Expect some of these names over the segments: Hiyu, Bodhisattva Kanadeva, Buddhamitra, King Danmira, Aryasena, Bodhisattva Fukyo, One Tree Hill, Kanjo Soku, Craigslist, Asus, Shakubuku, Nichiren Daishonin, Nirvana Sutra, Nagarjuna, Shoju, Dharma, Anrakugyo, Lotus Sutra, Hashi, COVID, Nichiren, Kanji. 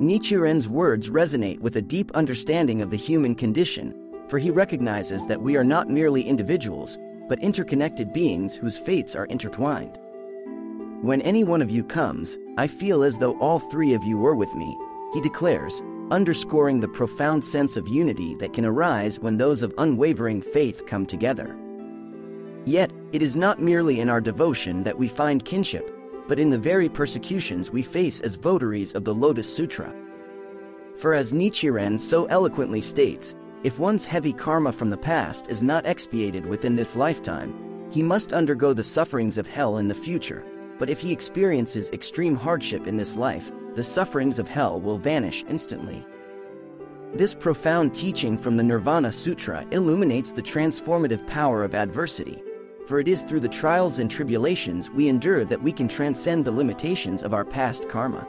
Nichiren's words resonate with a deep understanding of the human condition, for he recognizes that we are not merely individuals, but interconnected beings whose fates are intertwined. "When any one of you comes, I feel as though all three of you were with me," he declares, underscoring the profound sense of unity that can arise when those of unwavering faith come together. Yet, it is not merely in our devotion that we find kinship, but in the very persecutions we face as votaries of the Lotus Sutra. For as Nichiren so eloquently states, if one's heavy karma from the past is not expiated within this lifetime, he must undergo the sufferings of hell in the future, but if he experiences extreme hardship in this life, the sufferings of hell will vanish instantly. This profound teaching from the Nirvana Sutra illuminates the transformative power of adversity, for it is through the trials and tribulations we endure that we can transcend the limitations of our past karma.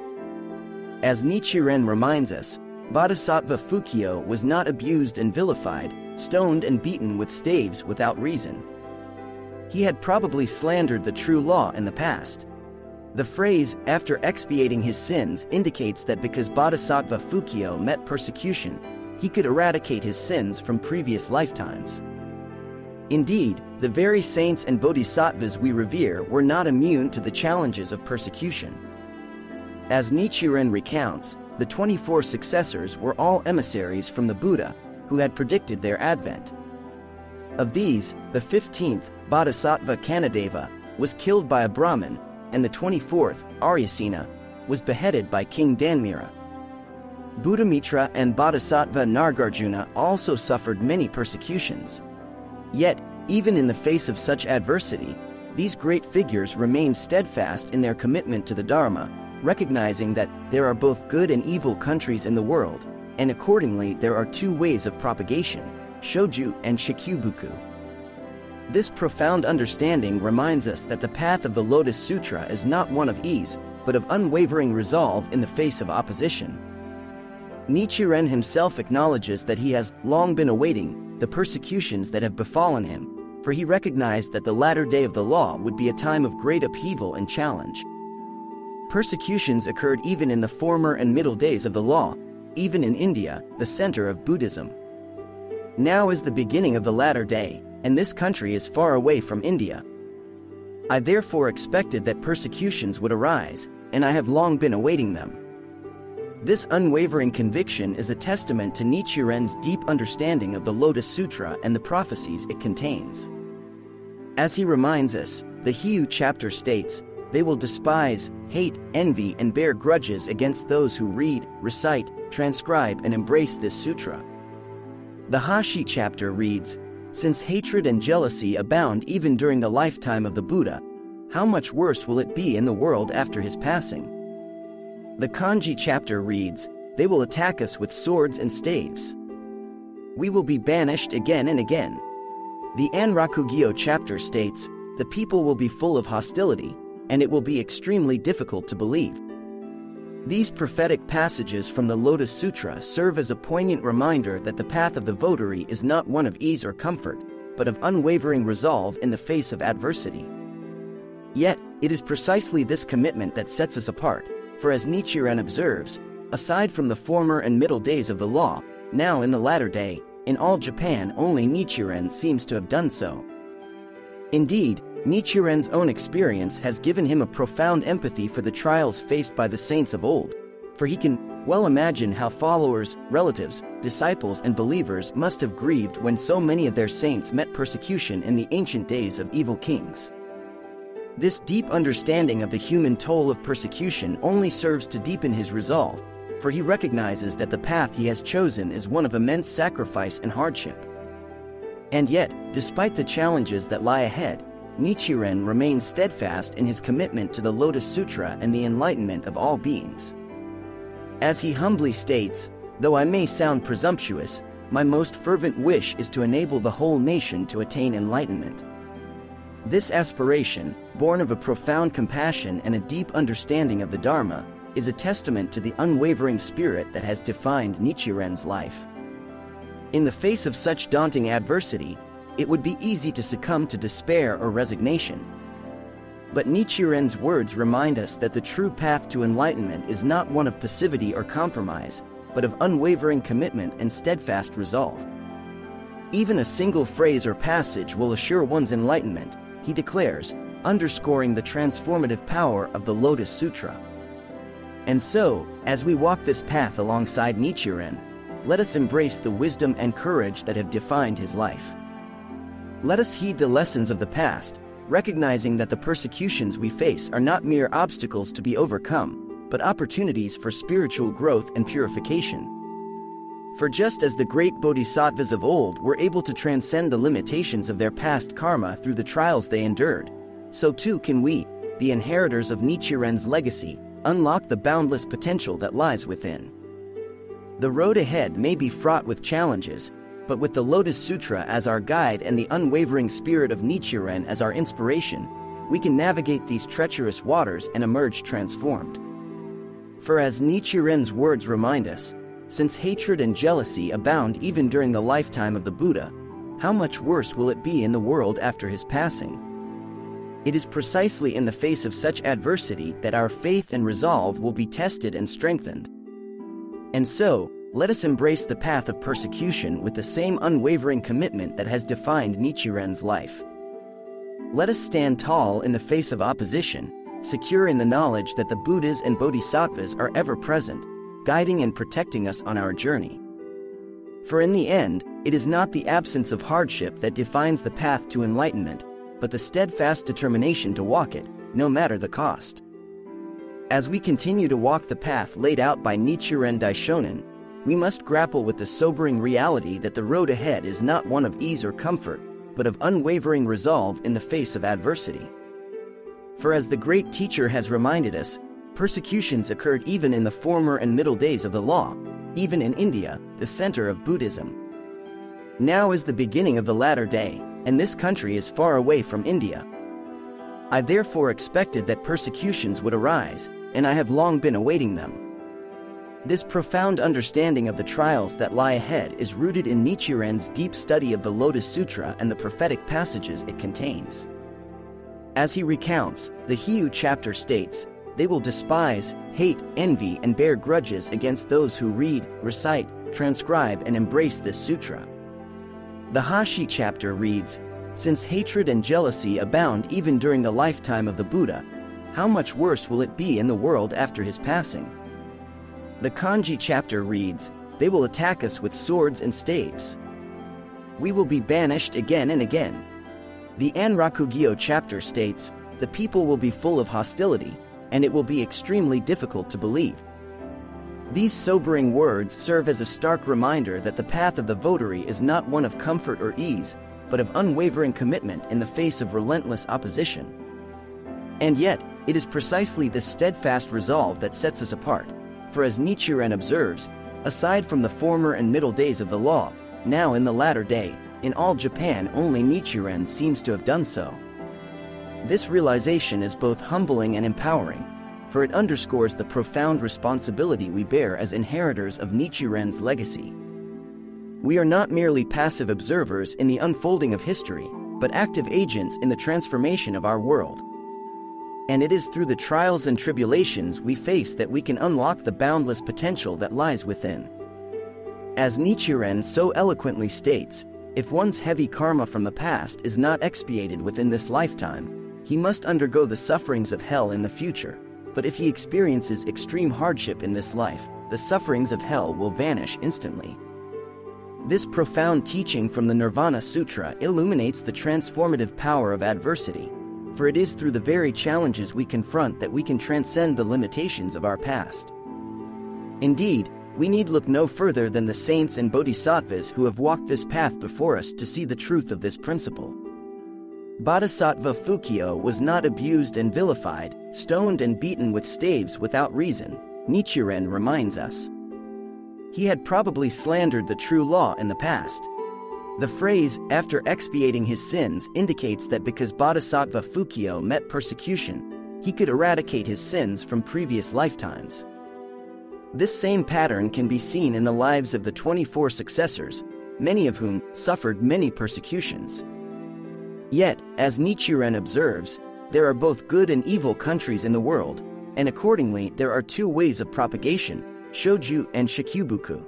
As Nichiren reminds us, Bodhisattva Fukyo was not abused and vilified, stoned and beaten with staves without reason. He had probably slandered the true law in the past. The phrase, "after expiating his sins," indicates that because Bodhisattva Fukyo met persecution, he could eradicate his sins from previous lifetimes. Indeed, the very saints and bodhisattvas we revere were not immune to the challenges of persecution. As Nichiren recounts, the 24 successors were all emissaries from the Buddha, who had predicted their advent. Of these, the 15th, Bodhisattva Kanadeva, was killed by a Brahmin, and the 24th, Aryasena, was beheaded by King Danmira. Buddhamitra and Bodhisattva Nagarjuna also suffered many persecutions. Yet, even in the face of such adversity, these great figures remain steadfast in their commitment to the Dharma, recognizing that there are both good and evil countries in the world, and accordingly there are two ways of propagation, Shoju and Shakubuku. This profound understanding reminds us that the path of the Lotus Sutra is not one of ease, but of unwavering resolve in the face of opposition. Nichiren himself acknowledges that he has long been awaiting the persecutions that have befallen him, for he recognized that the latter day of the law would be a time of great upheaval and challenge. Persecutions occurred even in the former and middle days of the law, even in India, the center of Buddhism. Now is the beginning of the latter day, and this country is far away from India. I therefore expected that persecutions would arise, and I have long been awaiting them. This unwavering conviction is a testament to Nichiren's deep understanding of the Lotus Sutra and the prophecies it contains. As he reminds us, the Hiyu chapter states, "They will despise, hate, envy, and bear grudges against those who read, recite, transcribe, and embrace this sutra." The Hashi chapter reads, "Since hatred and jealousy abound even during the lifetime of the Buddha, how much worse will it be in the world after his passing?" The Kanji chapter reads, "They will attack us with swords and staves. We will be banished again and again." The Anrakugyo chapter states, "The people will be full of hostility, and it will be extremely difficult to believe." These prophetic passages from the Lotus Sutra serve as a poignant reminder that the path of the votary is not one of ease or comfort, but of unwavering resolve in the face of adversity. Yet, it is precisely this commitment that sets us apart, for as Nichiren observes, aside from the former and middle days of the law, now in the latter day, in all Japan only Nichiren seems to have done so. Indeed, Nichiren's own experience has given him a profound empathy for the trials faced by the saints of old, for he can well imagine how followers, relatives, disciples, and believers must have grieved when so many of their saints met persecution in the ancient days of evil kings. This deep understanding of the human toll of persecution only serves to deepen his resolve, for he recognizes that the path he has chosen is one of immense sacrifice and hardship. And yet, despite the challenges that lie ahead, Nichiren remains steadfast in his commitment to the Lotus Sutra and the enlightenment of all beings. As he humbly states, "Though I may sound presumptuous, my most fervent wish is to enable the whole nation to attain enlightenment." This aspiration, born of a profound compassion and a deep understanding of the Dharma, is a testament to the unwavering spirit that has defined Nichiren's life. In the face of such daunting adversity, it would be easy to succumb to despair or resignation. But Nichiren's words remind us that the true path to enlightenment is not one of passivity or compromise, but of unwavering commitment and steadfast resolve. Even a single phrase or passage will assure one's enlightenment, he declares, underscoring the transformative power of the Lotus Sutra. And so, as we walk this path alongside Nichiren, let us embrace the wisdom and courage that have defined his life. Let us heed the lessons of the past, recognizing that the persecutions we face are not mere obstacles to be overcome, but opportunities for spiritual growth and purification. For just as the great bodhisattvas of old were able to transcend the limitations of their past karma through the trials they endured, so too can we, the inheritors of Nichiren's legacy, unlock the boundless potential that lies within. The road ahead may be fraught with challenges, but with the Lotus Sutra as our guide and the unwavering spirit of Nichiren as our inspiration, we can navigate these treacherous waters and emerge transformed. For as Nichiren's words remind us, since hatred and jealousy abound even during the lifetime of the Buddha, how much worse will it be in the world after his passing? It is precisely in the face of such adversity that our faith and resolve will be tested and strengthened. And so, let us embrace the path of persecution with the same unwavering commitment that has defined Nichiren's life. Let us stand tall in the face of opposition, secure in the knowledge that the Buddhas and Bodhisattvas are ever present, guiding and protecting us on our journey. For in the end, it is not the absence of hardship that defines the path to enlightenment, but the steadfast determination to walk it, no matter the cost. As we continue to walk the path laid out by Nichiren Daishonin, we must grapple with the sobering reality that the road ahead is not one of ease or comfort, but of unwavering resolve in the face of adversity. For as the great teacher has reminded us, persecutions occurred even in the former and middle days of the law, even in India, the center of Buddhism. Now is the beginning of the latter day, and this country is far away from India. I therefore expected that persecutions would arise, and I have long been awaiting them. This profound understanding of the trials that lie ahead is rooted in Nichiren's deep study of the Lotus Sutra and the prophetic passages it contains. As he recounts, the Hiyu chapter states, "They will despise, hate, envy, and bear grudges against those who read, recite, transcribe, and embrace this sutra." The Hashi chapter reads, "Since hatred and jealousy abound even during the lifetime of the Buddha, how much worse will it be in the world after his passing?" The Kanji chapter reads, "They will attack us with swords and staves. We will be banished again and again." The Anrakugyo chapter states, "The people will be full of hostility, and it will be extremely difficult to believe." These sobering words serve as a stark reminder that the path of the votary is not one of comfort or ease, but of unwavering commitment in the face of relentless opposition. And yet, it is precisely this steadfast resolve that sets us apart, for as Nichiren observes, aside from the former and middle days of the law, now in the latter day, in all Japan only Nichiren seems to have done so. This realization is both humbling and empowering, for it underscores the profound responsibility we bear as inheritors of Nichiren's legacy. We are not merely passive observers in the unfolding of history, but active agents in the transformation of our world. And it is through the trials and tribulations we face that we can unlock the boundless potential that lies within. As Nichiren so eloquently states, if one's heavy karma from the past is not expiated within this lifetime, he must undergo the sufferings of hell in the future. But if he experiences extreme hardship in this life, the sufferings of hell will vanish instantly. This profound teaching from the Nirvana Sutra illuminates the transformative power of adversity, for it is through the very challenges we confront that we can transcend the limitations of our past. Indeed, we need look no further than the saints and bodhisattvas who have walked this path before us to see the truth of this principle. Bodhisattva Fukyo was not abused and vilified, stoned and beaten with staves without reason, Nichiren reminds us. He had probably slandered the true law in the past. The phrase, after expiating his sins, indicates that because Bodhisattva Fukyo met persecution, he could eradicate his sins from previous lifetimes. This same pattern can be seen in the lives of the 24 successors, many of whom suffered many persecutions. Yet, as Nichiren observes, There are both good and evil countries in the world, and accordingly there are two ways of propagation, Shoju and Shakubuku.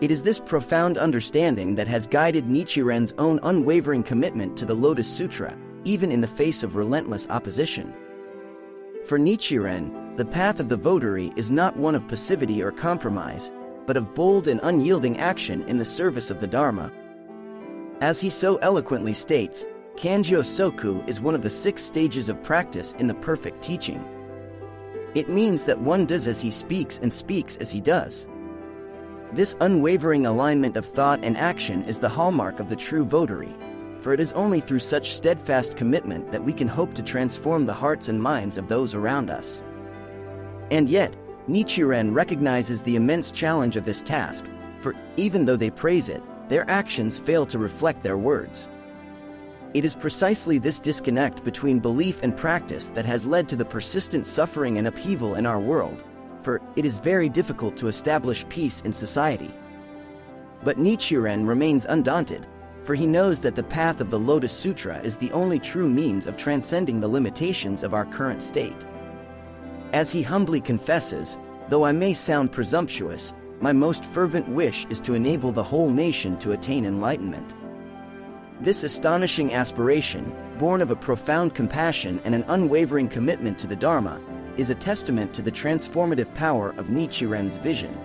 It is this profound understanding that has guided Nichiren's own unwavering commitment to the Lotus Sutra, even in the face of relentless opposition. For Nichiren, the path of the votary is not one of passivity or compromise, but of bold and unyielding action in the service of the Dharma. As he so eloquently states, Kanjo Soku is one of the 6 stages of practice in the perfect teaching. It means that one does as he speaks and speaks as he does. This unwavering alignment of thought and action is the hallmark of the true votary, for it is only through such steadfast commitment that we can hope to transform the hearts and minds of those around us. And yet, Nichiren recognizes the immense challenge of this task, for even though they praise it, their actions fail to reflect their words. It is precisely this disconnect between belief and practice that has led to the persistent suffering and upheaval in our world, for it is very difficult to establish peace in society. But Nichiren remains undaunted, for he knows that the path of the Lotus Sutra is the only true means of transcending the limitations of our current state. As he humbly confesses, though I may sound presumptuous, my most fervent wish is to enable the whole nation to attain enlightenment. This astonishing aspiration, born of a profound compassion and an unwavering commitment to the Dharma, is a testament to the transformative power of Nichiren's vision.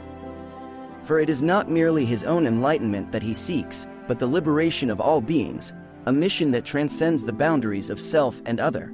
For it is not merely his own enlightenment that he seeks, but the liberation of all beings, a mission that transcends the boundaries of self and other.